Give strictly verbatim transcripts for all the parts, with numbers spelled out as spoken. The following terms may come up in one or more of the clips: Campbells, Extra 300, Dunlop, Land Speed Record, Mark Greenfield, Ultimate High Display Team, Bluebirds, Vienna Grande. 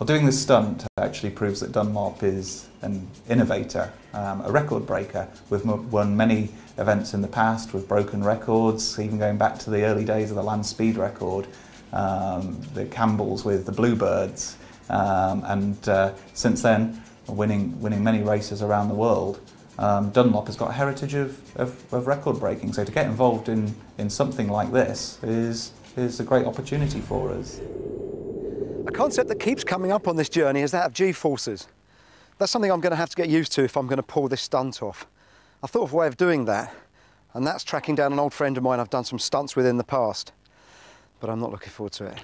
Well, doing this stunt actually proves that Dunlop is an innovator, um, a record breaker. We've won many events in the past with broken records, even going back to the early days of the Land Speed Record, um, the Campbells with the Bluebirds, um, and uh, since then winning, winning many races around the world. Um, Dunlop has got a heritage of, of, of record breaking, so to get involved in, in something like this is, is a great opportunity for us. A concept that keeps coming up on this journey is that of G-forces. That's something I'm going to have to get used to if I'm going to pull this stunt off. I thought of a way of doing that, and that's tracking down an old friend of mine I've done some stunts with in the past. But I'm not looking forward to it.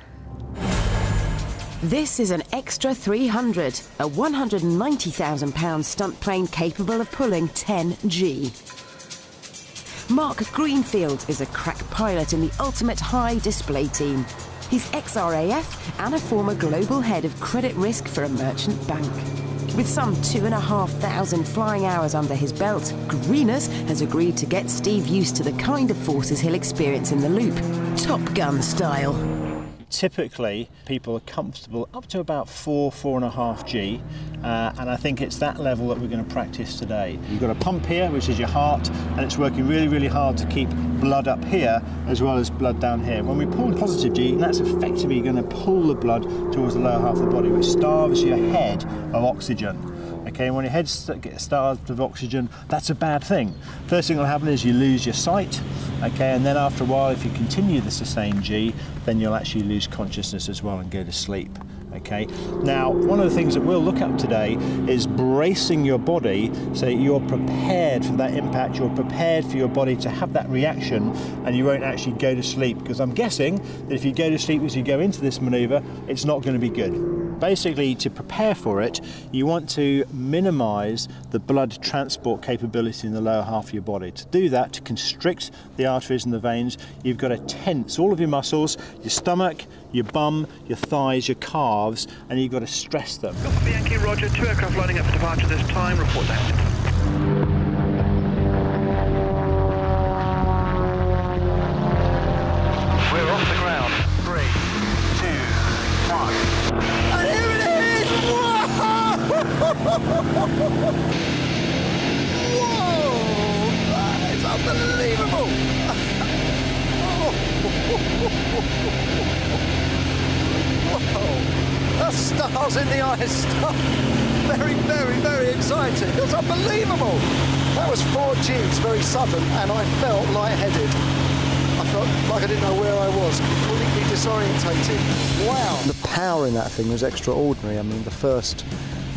This is an Extra three hundred, a one hundred and ninety thousand pound stunt plane capable of pulling ten G. Mark Greenfield is a crack pilot in the Ultimate High Display Team. He's ex-R A F and a former global head of credit risk for a merchant bank. With some two and a half thousand flying hours under his belt, Greenus has agreed to get Steve used to the kind of forces he'll experience in the loop, Top Gun style. Typically, people are comfortable up to about four, four and a half G, uh, and I think it's that level that we're going to practice today. You've got a pump here, which is your heart, and it's working really, really hard to keep blood up here as well as blood down here. When we pull positive G, that's effectively going to pull the blood towards the lower half of the body, which starves your head of oxygen. Okay, and when your head gets starved of oxygen, that's a bad thing. First thing that'll happen is you lose your sight. Okay, and then after a while, if you continue the sustained G, then you'll actually lose consciousness as well and go to sleep. Okay. Now, one of the things that we'll look at today is bracing your body so that you're prepared for that impact, you're prepared for your body to have that reaction, and you won't actually go to sleep, because I'm guessing that if you go to sleep as you go into this manoeuvre, it's not going to be good. Basically, to prepare for it, you want to minimise the blood transport capability in the lower half of your body. To do that, to constrict the arteries and the veins, you've got to tense all of your muscles, your stomach, your bum, your thighs, your calves, and you've got to stress them. Golf Yankee, Roger, two aircraft lining up for departure this time, report that. We're off the ground. Three, two, one. And here it is! Whoa! Whoa! That is unbelievable! Oh. Whoa, that's stars in the eyes stuff. Very, very, very exciting. That's unbelievable. That was four G's, very sudden, and I felt lightheaded. I felt like I didn't know where I was, completely disorientated. Wow. The power in that thing was extraordinary. I mean, the first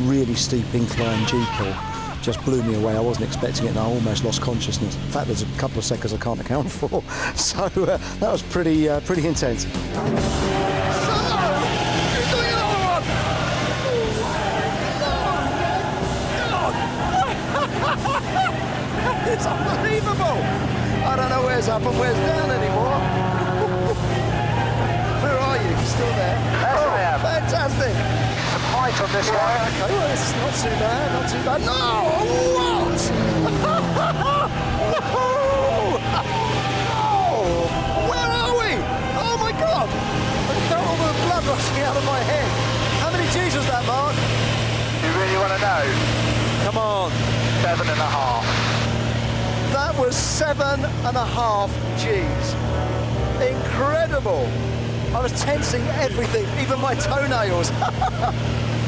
really steep incline G-kill just blew me away. I wasn't expecting it, and I almost lost consciousness. In fact, there's a couple of seconds I can't account for. So uh, that was pretty, uh, pretty intense. It's unbelievable! I don't know where's up and where's down anymore. Where are you? You're still there? That's oh, there. Fantastic! It's a point on this one. Right, okay, well, it's not too bad, not too bad. No! What? No! Oh! Where are we? Oh, my God! I felt all the blood rushing out of my head. How many G's was that, Mark? You really want to know? Come on. Seven and a half. That was seven and a half G's. Incredible. I was tensing everything, even my toenails. I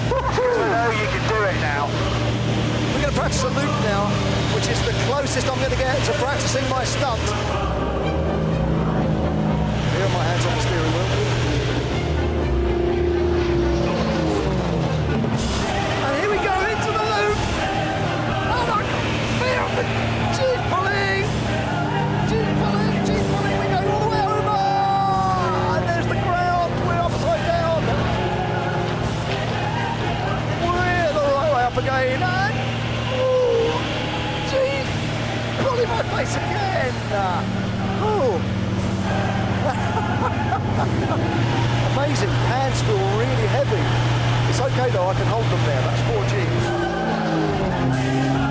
know you can do it now. We're going to practice a loop now, which is the closest I'm going to get to practicing my stunt. Here are my hands on the steering wheel. And here we go into the loop. And I can feel it. Jeep pulling! Jeep pulling! Jeep pulling! We go all the way over! And there's the ground! We're upside down! We're the right way up again! And... Ooh! Jeep! Pulling my face again! Ooh! Amazing! Hands feel really heavy. It's okay though, I can hold them there. That's four G's.